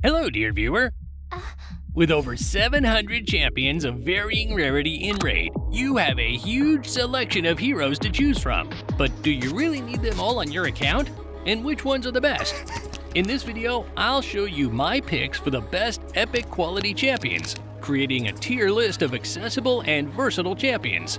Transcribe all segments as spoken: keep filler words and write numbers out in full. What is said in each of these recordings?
Hello, dear viewer. Uh, With over seven hundred champions of varying rarity in Raid, you have a huge selection of heroes to choose from. But do you really need them all on your account? And which ones are the best? In this video, I'll show you my picks for the best epic quality champions, creating a tier list of accessible and versatile champions.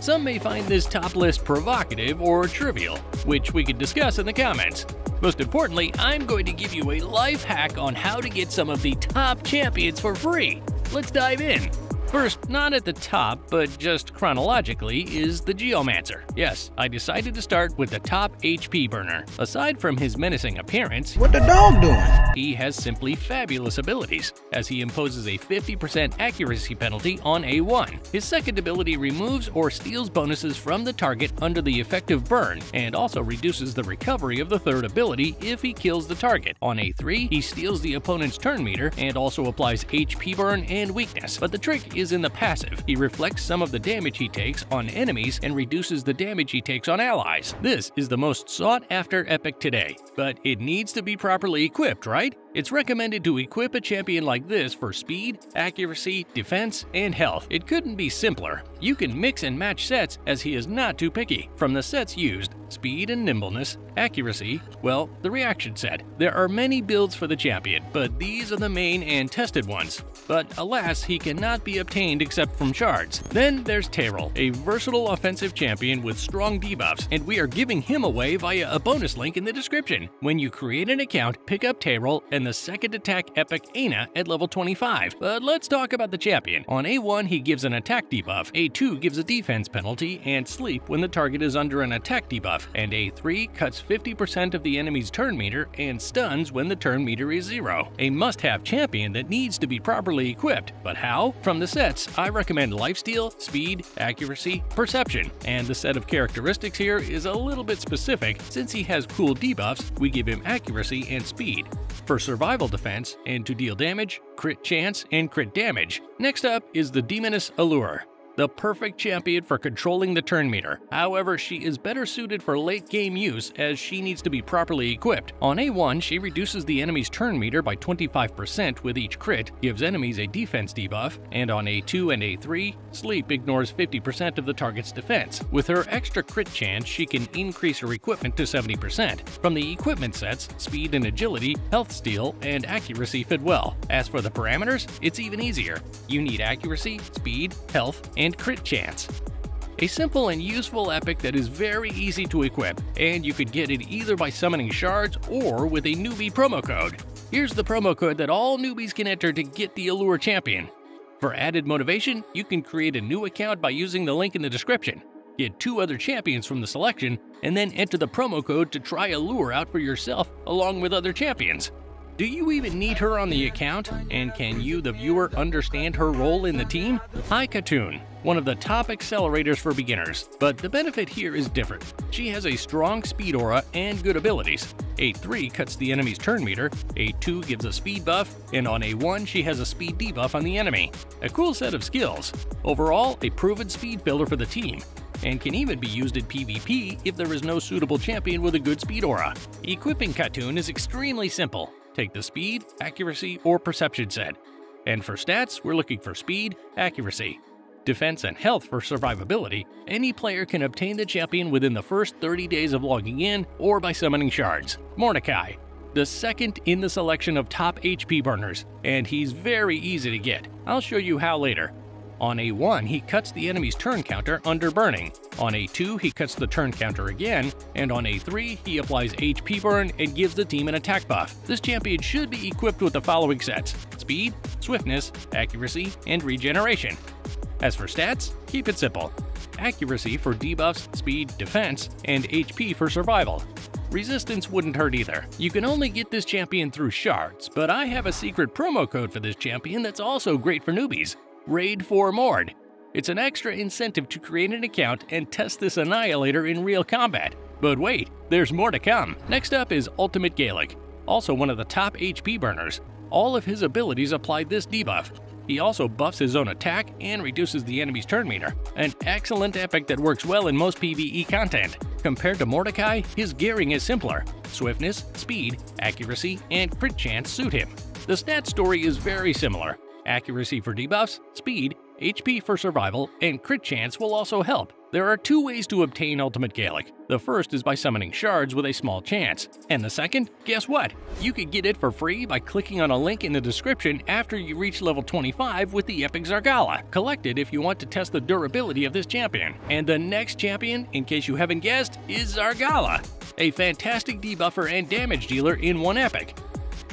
Some may find this top list provocative or trivial, which we can discuss in the comments. Most importantly, I'm going to give you a life hack on how to get some of the top champions for free. Let's dive in. First, not at the top, but just chronologically, is the Geomancer. Yes, I decided to start with the top H P burner. Aside from his menacing appearance, what the dog doing? He has simply fabulous abilities, as he imposes a fifty percent accuracy penalty on A one. His second ability removes or steals bonuses from the target under the effective burn, and also reduces the recovery of the third ability if he kills the target. On A three, he steals the opponent's turn meter and also applies H P burn and weakness, but the trick is in the passive. He reflects some of the damage he takes on enemies and reduces the damage he takes on allies. This is the most sought-after epic today, but it needs to be properly equipped, right? It's recommended to equip a champion like this for speed, accuracy, defense, and health. It couldn't be simpler. You can mix and match sets, as he is not too picky. From the sets used, speed and nimbleness, accuracy, well, the reaction set. There are many builds for the champion, but these are the main and tested ones. But alas, he cannot be obtained except from shards. Then there's Tayrel, a versatile offensive champion with strong debuffs, and we are giving him away via a bonus link in the description. When you create an account, pick up Tayrel and the second attack epic Aina at level twenty-five. But let's talk about the champion. On A one, he gives an attack debuff, A two gives a defense penalty and sleep when the target is under an attack debuff, and A three cuts fifty percent of the enemy's turn meter and stuns when the turn meter is zero. A must-have champion that needs to be properly equipped. But how? From the sets, I recommend lifesteal, speed, accuracy, perception, and the set of characteristics here is a little bit specific. Since he has cool debuffs, we give him accuracy and speed. For survival defense and to deal damage, crit chance, and crit damage. Next up is the Demonus Allure, the perfect champion for controlling the turn meter. However, she is better suited for late game use as she needs to be properly equipped. On A one, she reduces the enemy's turn meter by twenty-five percent with each crit, gives enemies a defense debuff, and on A two and A three, sleep ignores fifty percent of the target's defense. With her extra crit chance, she can increase her equipment to seventy percent. From the equipment sets, speed and agility, health steal, and accuracy fit well. As for the parameters, it's even easier. You need accuracy, speed, health, and and crit chance. A simple and useful epic that is very easy to equip, and you could get it either by summoning shards or with a newbie promo code. Here's the promo code that all newbies can enter to get the Allure champion. For added motivation, you can create a new account by using the link in the description. Get two other champions from the selection, and then enter the promo code to try Allure out for yourself along with other champions. Do you even need her on the account? And can you, the viewer, understand her role in the team? Hi, Khatun, one of the top accelerators for beginners, but the benefit here is different. She has a strong speed aura and good abilities. A three cuts the enemy's turn meter, A two gives a speed buff, and on A one she has a speed debuff on the enemy. A cool set of skills. Overall, a proven speed builder for the team, and can even be used in PvP if there is no suitable champion with a good speed aura. Equipping Khatun is extremely simple. Take the speed, accuracy, or perception set. And for stats, we're looking for speed, accuracy, defense, and health for survivability. Any player can obtain the champion within the first thirty days of logging in or by summoning shards. Mordecai, the second in the selection of top H P burners, and he's very easy to get. I'll show you how later. On A one, he cuts the enemy's turn counter under burning. On A two, he cuts the turn counter again, and on A three, he applies H P burn and gives the team an attack buff. This champion should be equipped with the following sets: speed, swiftness, accuracy, and regeneration. As for stats, keep it simple. Accuracy for debuffs, speed, defense, and H P for survival. Resistance wouldn't hurt either. You can only get this champion through shards, but I have a secret promo code for this champion that's also great for newbies. Raid four Mord. It's an extra incentive to create an account and test this annihilator in real combat. But wait, there's more to come. Next up is Ultimate Galek, also one of the top H P burners. All of his abilities apply this debuff. He also buffs his own attack and reduces the enemy's turn meter. An excellent epic that works well in most PvE content. Compared to Mordecai, his gearing is simpler. Swiftness, speed, accuracy, and crit chance suit him. The stat story is very similar. Accuracy for debuffs, speed, H P for survival, and crit chance will also help. There are two ways to obtain Ultimate Galek. The first is by summoning shards with a small chance. And the second? Guess what? You can get it for free by clicking on a link in the description after you reach level twenty-five with the Epic Zargala. Collect it if you want to test the durability of this champion. And the next champion, in case you haven't guessed, is Zargala, a fantastic debuffer and damage dealer in one epic.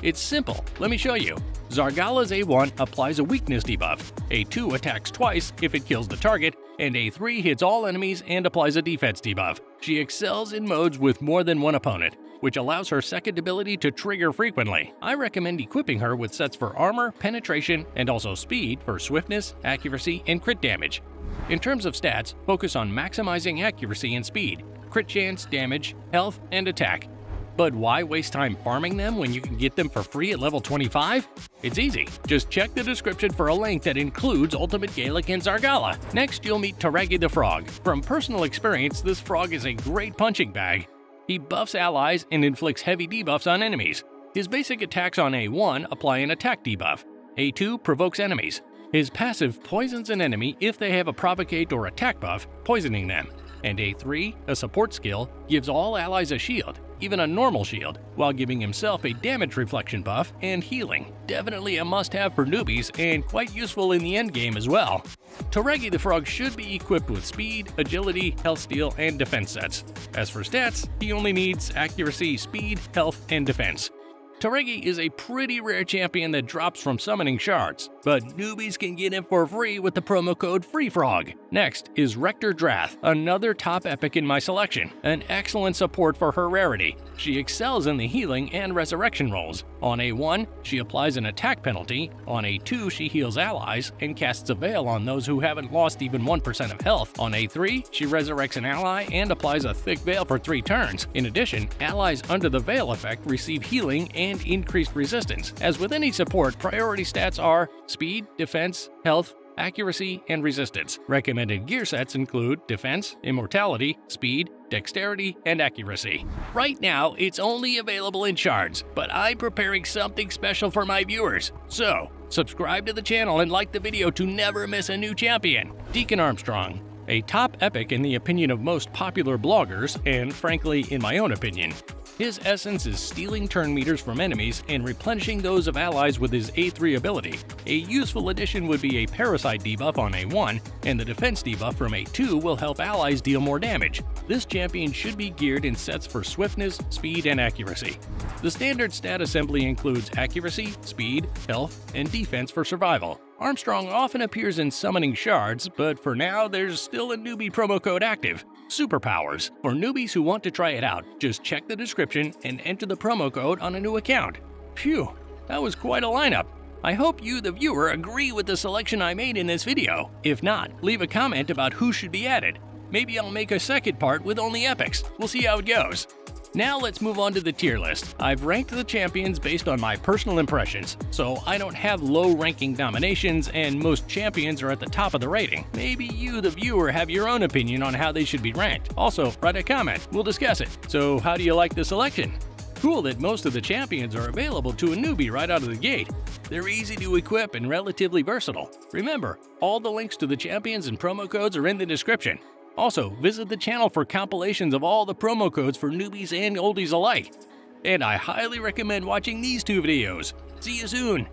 It's simple, let me show you. Zargala's A one applies a weakness debuff, A two attacks twice if it kills the target, and A three hits all enemies and applies a defense debuff. She excels in modes with more than one opponent, which allows her second ability to trigger frequently. I recommend equipping her with sets for armor, penetration, and also speed for swiftness, accuracy, and crit damage. In terms of stats, focus on maximizing accuracy and speed, crit chance, damage, health, and attack. But why waste time farming them when you can get them for free at level twenty-five? It's easy. Just check the description for a link that includes Ultimate Galek and Zargala. Next, you'll meet Toragi the Frog. From personal experience, this frog is a great punching bag. He buffs allies and inflicts heavy debuffs on enemies. His basic attacks on A one apply an attack debuff. A two provokes enemies. His passive poisons an enemy if they have a provocate or attack buff, poisoning them. And A three, a support skill, gives all allies a shield, even a normal shield, while giving himself a damage reflection buff and healing. Definitely a must-have for newbies and quite useful in the endgame as well. Toragi the Frog should be equipped with speed, agility, health steal, and defense sets. As for stats, he only needs accuracy, speed, health, and defense. Toragi is a pretty rare champion that drops from summoning shards, but newbies can get it for free with the promo code FREEFROG. Next is Rector Drath, another top epic in my selection, an excellent support for her rarity. She excels in the healing and resurrection roles. On A one, she applies an attack penalty, on A two she heals allies and casts a veil on those who haven't lost even one percent of health. On A three, she resurrects an ally and applies a thick veil for three turns. In addition, allies under the veil effect receive healing and and increased resistance. As with any support, priority stats are speed, defense, health, accuracy, and resistance. Recommended gear sets include defense, immortality, speed, dexterity, and accuracy. Right now, it's only available in shards, but I'm preparing something special for my viewers. So, subscribe to the channel and like the video to never miss a new champion. Deacon Armstrong, a top epic in the opinion of most popular bloggers, and frankly, in my own opinion. His essence is stealing turn meters from enemies and replenishing those of allies with his A three ability. A useful addition would be a parasite debuff on A one, and the defense debuff from A two will help allies deal more damage. This champion should be geared in sets for swiftness, speed, and accuracy. The standard stat assembly includes accuracy, speed, health, and defense for survival. Armstrong often appears in summoning shards, but for now there's still a newbie promo code active. Superpowers. For newbies who want to try it out, just check the description and enter the promo code on a new account. Phew, that was quite a lineup. I hope you, the viewer, agree with the selection I made in this video. If not, leave a comment about who should be added. Maybe I'll make a second part with only epics. We'll see how it goes. Now let's move on to the tier list. I've ranked the champions based on my personal impressions, so I don't have low-ranking nominations and most champions are at the top of the rating. Maybe you, the viewer, have your own opinion on how they should be ranked. Also, write a comment. We'll discuss it. So how do you like the selection? Cool that most of the champions are available to a newbie right out of the gate. They're easy to equip and relatively versatile. Remember, all the links to the champions and promo codes are in the description. Also, visit the channel for compilations of all the promo codes for newbies and oldies alike. And I highly recommend watching these two videos. See you soon!